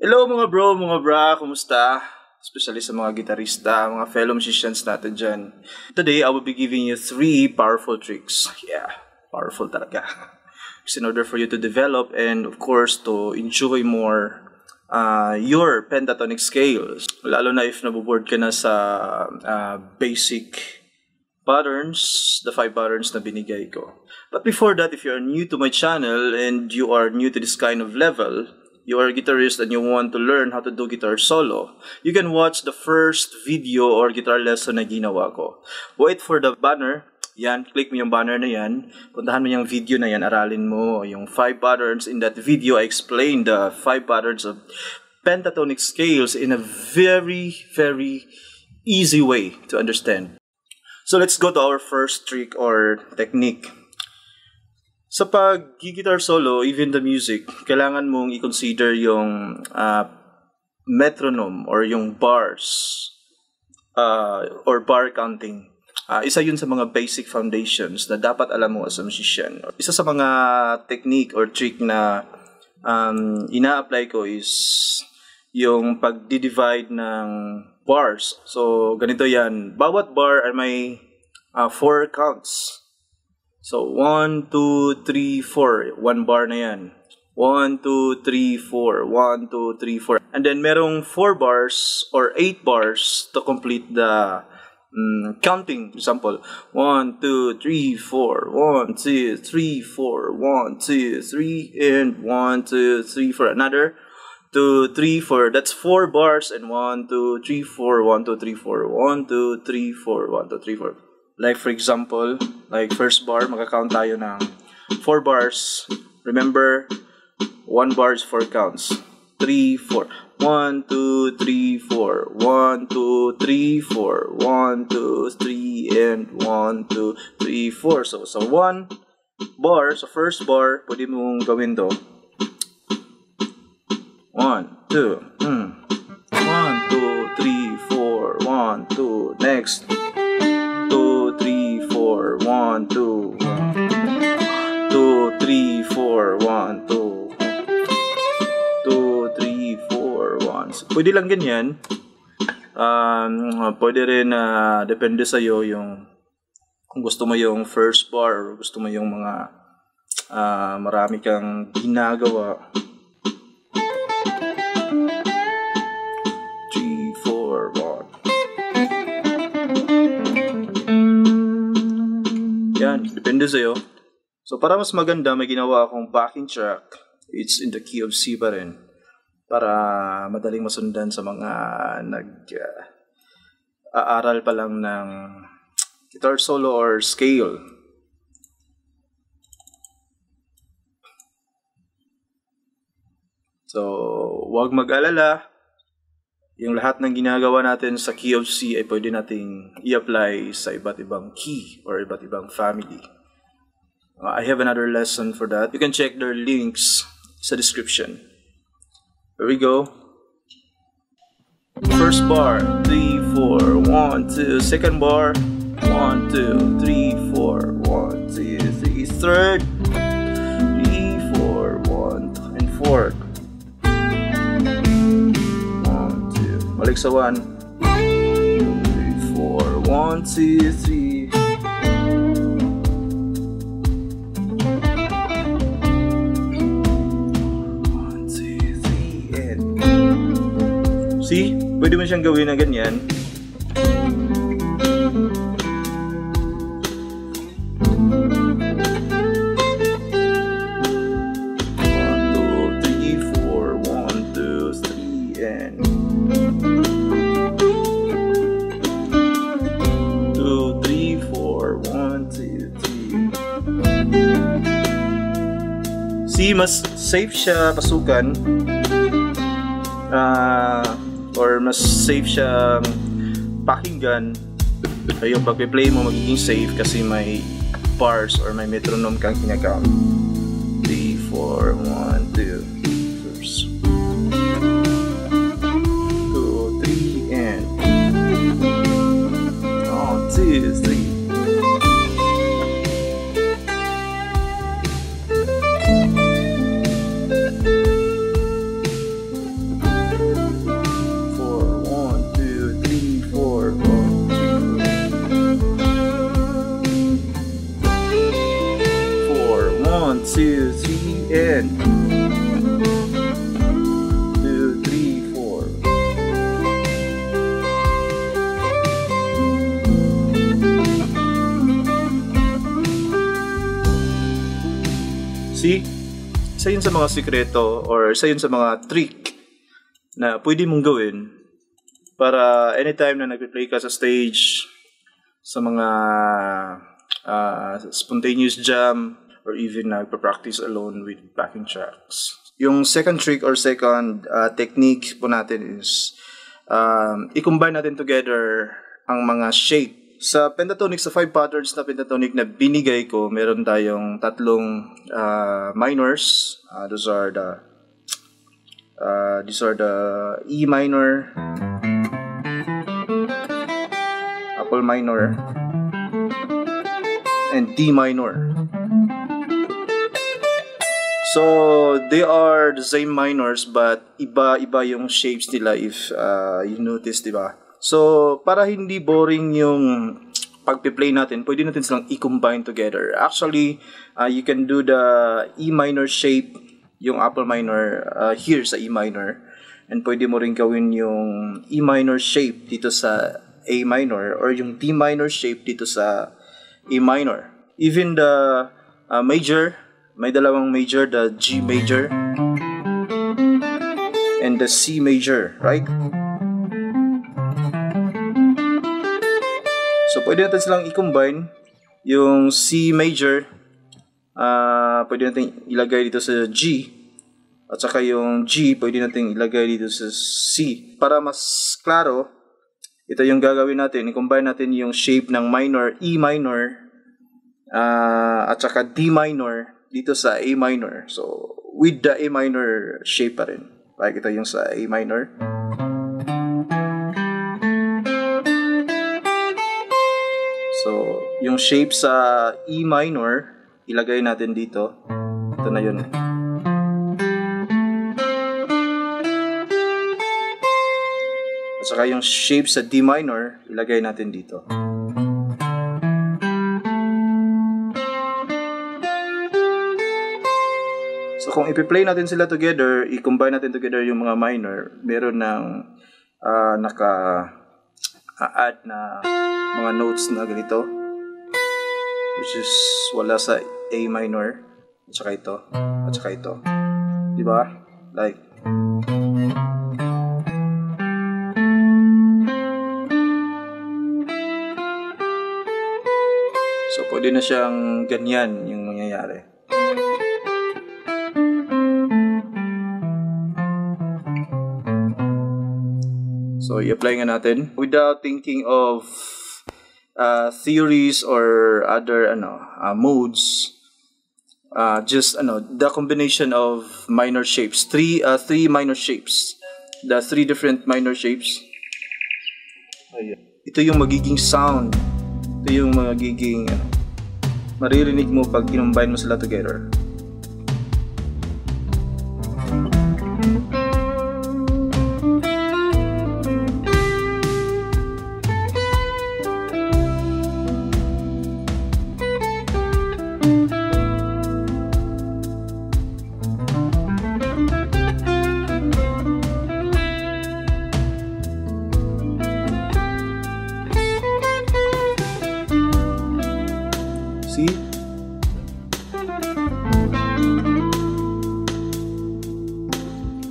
Hello mga bro, mga bra, kumusta? Especially sa mga gitarista, mga fellow musicians natin dyan. Today, I will be giving you 3 powerful tricks. Yeah, powerful talaga. It's in order for you to develop and of course to enjoy more your pentatonic scales. Lalo na if naboboard ka na sa basic patterns, the 5 patterns na binigay ko. But before that, if you are new to my channel and you are new to this kind of level, you are a guitarist and you want to learn how to do guitar solo, you can watch the first video or guitar lesson na ginawa ko. Wait for the banner. Yan, click mo yung banner na yan. Puntahan mo yung video na yan. Aralin mo yung 5 patterns. In that video, I explained the 5 patterns of pentatonic scales in a very easy way to understand. So let's go to our first trick or technique. Sa pag-guitar solo, even the music, kailangan mong i-consider yung metronome or yung bars or bar counting. Isa yun sa mga basic foundations na dapat alam mo as a musician. Isa sa mga technique or trick na ina-apply ko is yung pag-divide ng bars. So, ganito yan. Bawat bar ay may 4 counts. So, 1, 2, 3, 4. 1 bar na yan. 1, 2, 3, 4. 1, 2, 3, 4. And then, merong 4 bars or 8 bars to complete the counting. For example, 1, 2, 3, 4. 1, 2, 3, 4. 1, 2, 3. And 1, 2, 3, 4. Another 2, 3, 4. That's 4 bars. And 1, 2, 3, 4. 1, 2, 3, 4. 1, 2, 3, 4. 1, 2, 3, 4. Like for example, like first bar, magka-count tayo ng 4 bars. Remember, 1 bar is 4 counts. 3, 4. 1, 2, 3, 4. 1, 2, 3, 4. 1, 2, 3, and 1, 2, 3, 4. So, sa 1 bar, sa first bar, pwede mong gawin to. 1, 2, 1, 2, 3, 4. 1, 2, next. 1, 2, 2, 3, 4, 1, 2, 2, 3, 4, 1. So, pwede lang ganyan. Pwede rin na depende sa'yo yung kung gusto mo yung first bar or gusto mo yung mga marami kang ginagawa. 3, 4, 1. Yan, depende sa'yo. So, para mas maganda, may ginawa akong backing track. It's in the key of C pa rin. Para madaling masundan sa mga nag-aaral pa lang ng guitar solo or scale. So, huwag mag-alala. Yung lahat ng ginagawa natin sa key of C ay pwede nating i-apply sa iba't ibang key or iba't ibang family. I have another lesson for that. You can check their links sa description. Here we go. First bar, 3, 4, 1, 2. Second bar, 1, 2, 3, 4, 1, 2, 3. Third, 3, 4, 1, 2, and 4. Balik sa 1, 2, 3, 4, 1, 2, 3. And see? Pwede mo siyang gawin na ganyan. See, mas safe siya pasukan or mas safe siya pakinggan. Yung pagpe-play mo magiging safe kasi may bars or may metronome kang kinakam. 3, 4, 1, 2 first. 2, 3, and 1, 2, 3. isa yun sa mga sikreto or isa yun sa mga trick na pwede mong gawin para anytime na nagplay ka sa stage, sa mga spontaneous jam, or even nagpa-practice alone with backing tracks. Yung second trick or second technique po natin is i-combine natin together ang mga shape. Sa pentatonic, sa 5 patterns na pentatonic na binigay ko, meron tayong tatlong minors. These are the E minor, Apple minor, and D minor. So they are the same minors but iba-iba yung shapes nila if you notice, diba? So para hindi boring yung pagpi-play natin, pwede natin silang i-combine together. Actually, you can do the E minor shape, yung Apple minor here sa E minor, and pwede mo rin gawin yung E minor shape dito sa A minor or yung D minor shape dito sa E minor. Even the major, may dalawang major, the G major and the C major, right? So pwede natin silang i-combine. Yung C major, pwede natin ilagay dito sa G, at saka yung G pwede natin ilagay dito sa C. Para mas klaro, ito yung gagawin natin, i-combine natin yung shape ng minor, E minor, at saka D minor dito sa A minor. So, with the A minor shape pa rin. Like ito yung sa A minor. So, yung shape sa E minor, ilagay natin dito. Ito na yun. At saka yung shape sa D minor, ilagay natin dito. So kung ipi-play natin sila together, i-combine natin together yung mga minor, meron ng naka-add na mga notes na ganito, which is wala sa A minor, at saka ito, at saka ito. Diba? Like, so pwede na siyang ganyan yung mangyayari. So, i-apply nga natin without thinking of theories or other modes. Just the combination of minor shapes, three minor shapes, the three different minor shapes. Ito yung magiging sound. Ito yung magiging maririnig mo pag kinumbine mo sila together.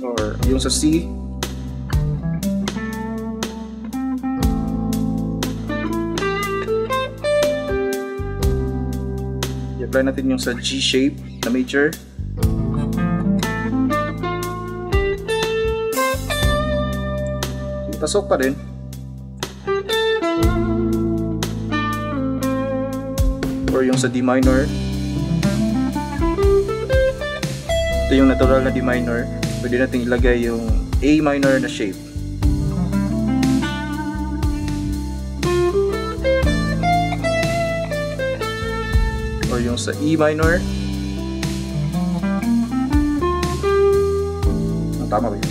Or yung sa C, i-apply natin yung sa G shape na major, pasok pa rin. Or yung sa D minor, ito yung natural na D minor, pwede natin ilagay yung A minor na shape. Or yung sa E minor. Tama ba yun?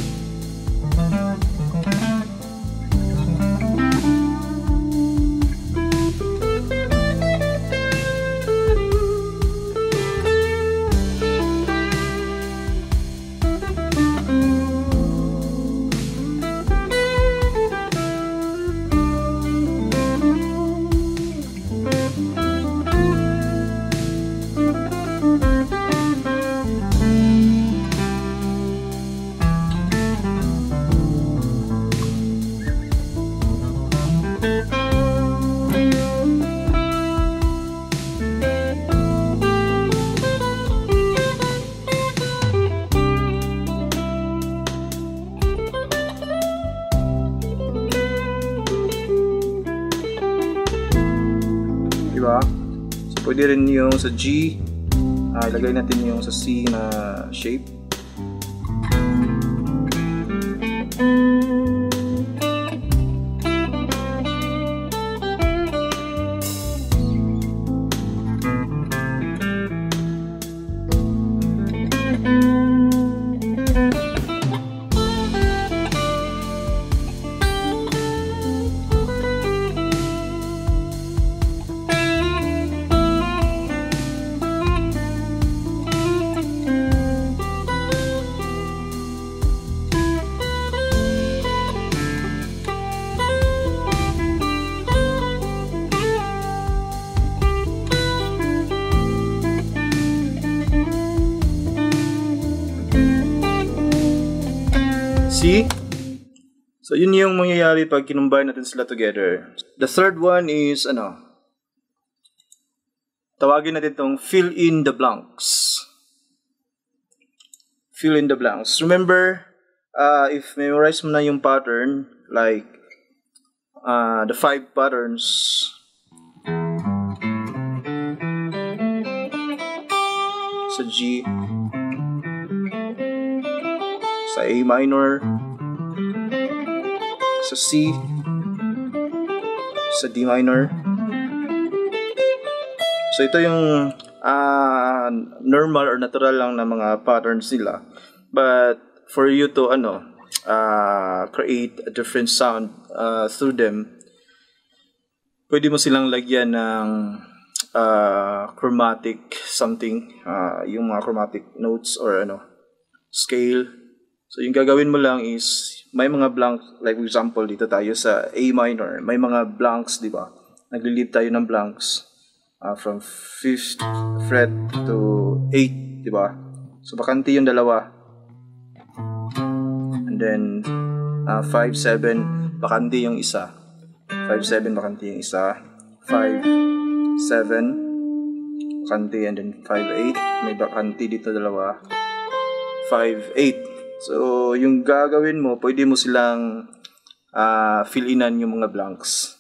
Pwede rin yung sa G, ilagay natin yung sa C na shape. See? So yun yung mangyayari pag kinumbine natin sila together. The third one is ano? Tawagin natin tong fill in the blanks. Fill in the blanks. Remember, if memorize mo na yung pattern, like the 5 patterns. Sa G. Sa A minor, sa C, sa D minor. So ito yung normal or natural lang na mga patterns nila. But for you to create a different sound through them, pwede mo silang lagyan ng chromatic something, yung mga chromatic notes or scale. So yung gagawin mo lang is, may mga blanks, like for example, dito tayo sa A minor, may mga blanks, di ba? Nagli-lead tayo ng blanks from 5th fret to 8th, di ba? So bakante yung dalawa. And then, 5, 7, bakante yung isa. 5, 7, bakante yung isa. 5, 7, bakante, and then 5, 8. May bakante dito dalawa. 5, 8. So, yung gagawin mo, pwede mo silang fill-inan yung mga blanks.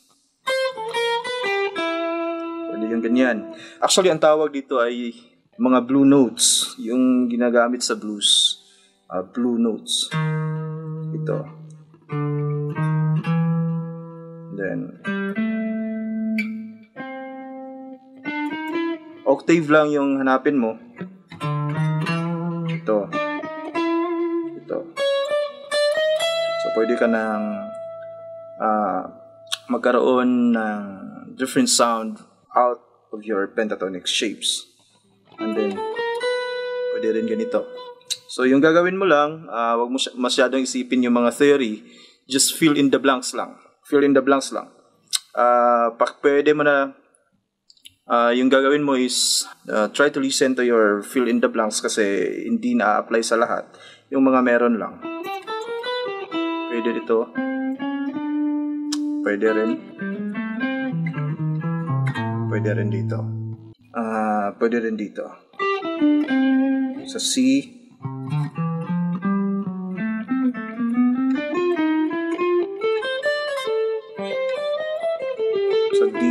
Pwede yung ganyan. Actually, ang tawag dito ay mga blue notes. Yung ginagamit sa blues. Blue notes. Ito. Then, octave lang yung hanapin mo. Ito. Pwede ka ng magkaroon ng different sound out of your pentatonic shapes. And then, pwede rin ganito. So, yung gagawin mo lang, wag mo masyadong isipin yung mga theory. Just fill in the blanks lang. Fill in the blanks lang. Pwede mo na, yung gagawin mo is, try to listen to your fill in the blanks kasi hindi na-apply sa lahat. Yung mga meron lang. Pwede dito. Pwede rin. Pwede rin dito. Pwede rin dito. Sa C. Sa D.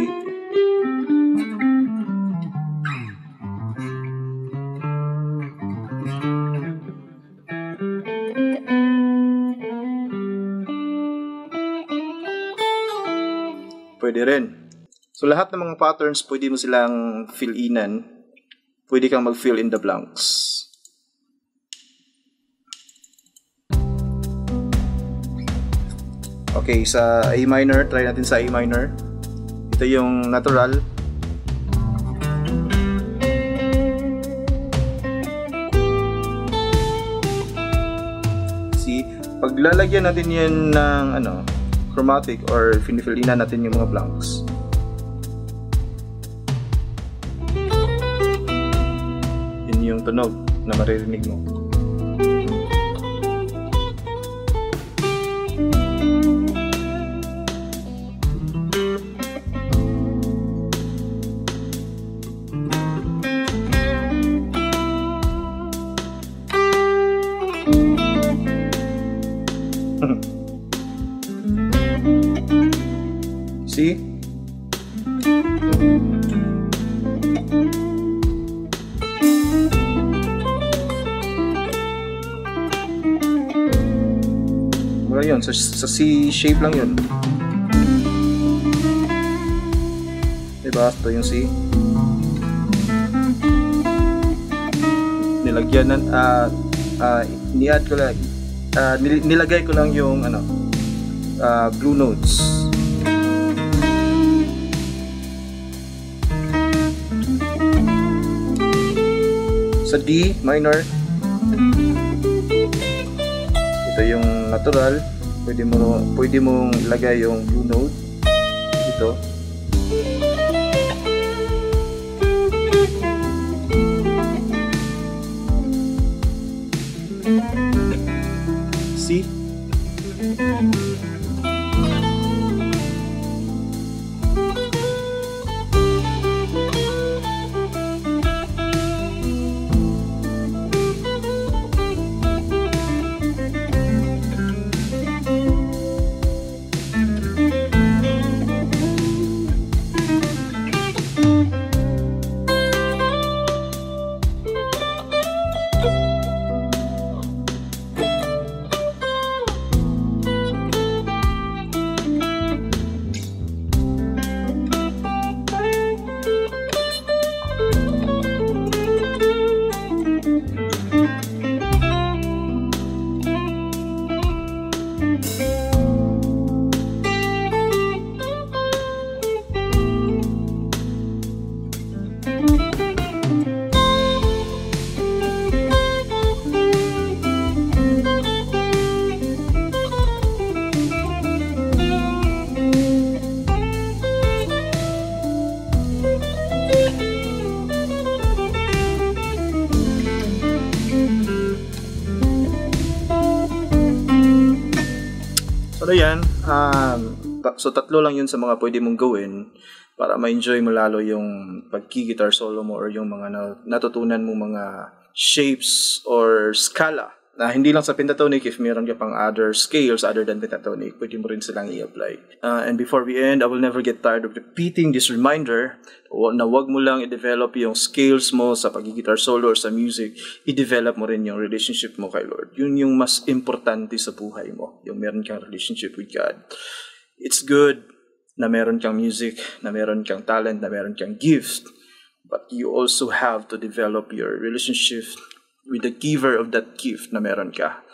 Pwede rin. So, lahat ng mga patterns, pwede mo silang fill-inan. Pwede kang mag-fill in the blanks. Okay, sa A minor, try natin sa A minor. Ito yung natural. See, paglalagyan natin yan ng chromatic or finifill-inan natin yung mga blanks. Yun yung tunog na maririnig mo. See? Wala yun, sa C-shape lang yun. Diba? Ito yung C. Nilagyan ng, nilagay ko lang yung ano, blue notes. Sa D minor, ito yung natural, pwede mong ilagay yung blue note dito. C. So yan, so tatlo lang yun sa mga pwede mong gawin para ma-enjoy mo lalo yung pagki-guitar solo mo or yung mga natutunan mong mga shapes or scala na hindi lang sa pentatonic. If meron ka pang other scales other than pentatonic, pwede mo rin silang i-apply. And before we end, I will never get tired of repeating this reminder na wag mo lang i-develop yung scales mo sa pagki-guitar solo or sa music, i-develop mo rin yung relationship mo kay Lord. Yun yung mas importante sa buhay mo, yung meron kang relationship with God. It's good na meron kang music, na meron kang talent, na meron kang gift, but you also have to develop your relationship with the giver of that gift na meron ka.